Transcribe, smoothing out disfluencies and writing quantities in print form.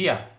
Sophia.